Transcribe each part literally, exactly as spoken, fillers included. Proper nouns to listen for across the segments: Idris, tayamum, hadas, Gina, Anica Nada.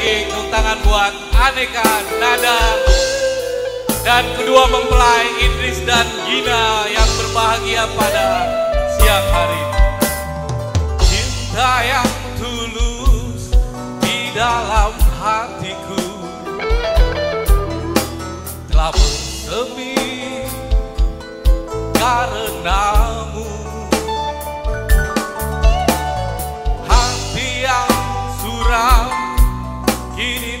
lagi untuk tangan buat Anica Nada dan kedua mempelai Idris dan Gina yang berbahagia pada siang hari ini. Cinta yang tulus di dalam hatiku telah bersemi karenamu. Hati yang suram kini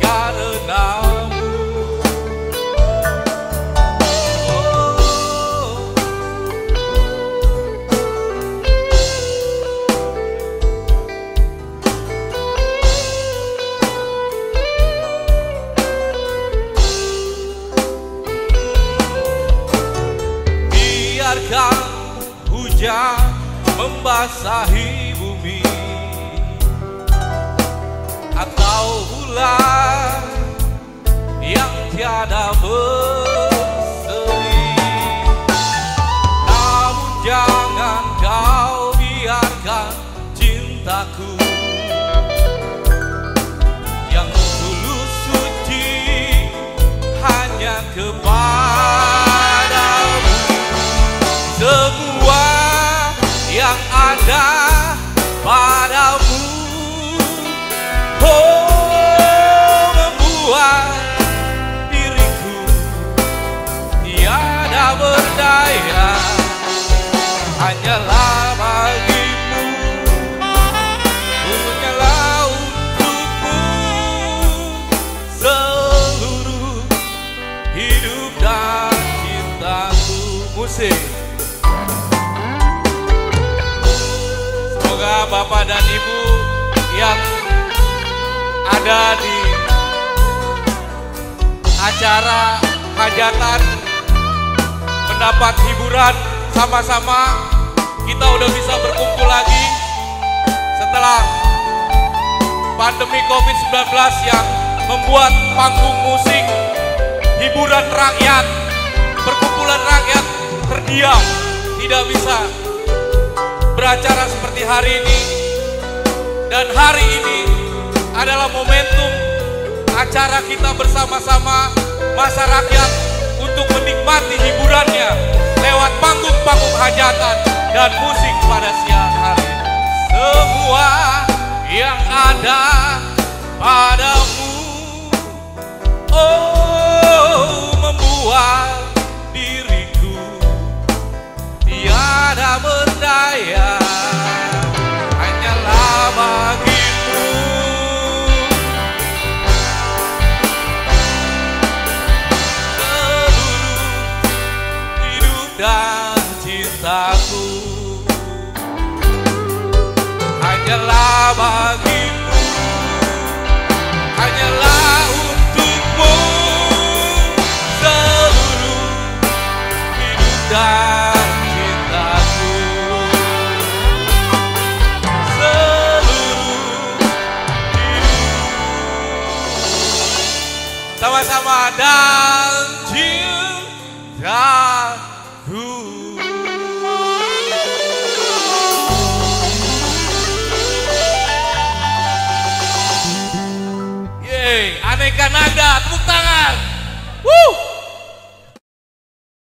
karenamu. Biarkan hujan membasahi bumi, atau bulan yang tiada berseri, namun jangan kau biarkan cintaku yang tulus suci hanya kepada. Semua yang ada padamu, oh, membuat diriku tiada berdaya. Hanyalah bagimu, hanyalah untukmu seluruh hidup dan cintaku. Musik. Bapak dan Ibu yang ada di acara hajatan mendapat hiburan sama-sama. Kita udah bisa berkumpul lagi setelah pandemi covid sembilan belas yang membuat panggung musik, hiburan rakyat, perkumpulan rakyat terdiam, tidak bisa beracara seperti hari ini. Dan hari ini adalah momentum acara kita bersama-sama masyarakat untuk menikmati hiburannya lewat panggung-panggung hajatan dan musik pada siang hari. Semua yang ada padamu, oh, membuat diriku tiada berdaya. Dan cintaku hanyalah bagimu, hanyalah untukmu seluruh hidup dan cintaku, seluruh hidup. Sama-sama dan cinta.